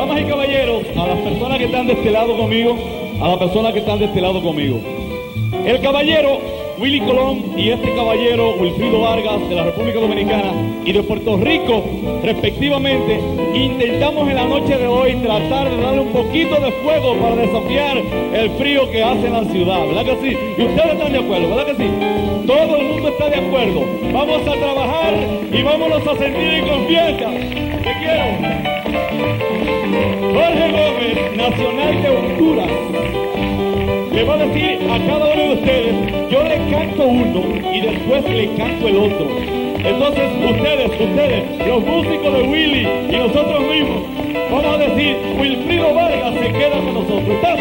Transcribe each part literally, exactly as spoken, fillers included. Damas y caballeros, a las personas que están de este lado conmigo, a las personas que están de este lado conmigo. El caballero Willy Colón y este caballero Wilfrido Vargas de la República Dominicana y de Puerto Rico, respectivamente, intentamos en la noche de hoy tratar de darle un poquito de fuego para desafiar el frío que hace en la ciudad, ¿verdad que sí? Y ustedes están de acuerdo, ¿verdad que sí? Todo el mundo está de acuerdo. Vamos a trabajar y vámonos a sentir en confianza. Te quiero. Jorge Gómez, nacional de Honduras, le va a decir a cada uno de ustedes, yo le canto uno y después le canto el otro. Entonces ustedes, ustedes, los músicos de Willy y nosotros mismos, vamos a decir, Wilfrido Vargas se queda con nosotros. ¿Estás?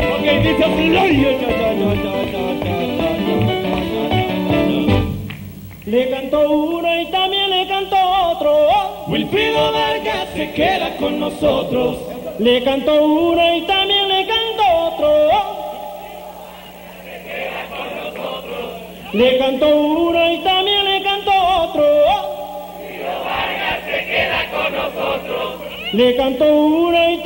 Ok, dice así. Le cantó uno y también le cantó otro. Wilfrido Vargas se queda con nosotros. Le cantó uno y también le cantó otro. Se queda con nosotros. Le cantó uno y también le cantó otro. Wilfrido Vargas se queda con nosotros. Le cantó uno y también le cantó otro.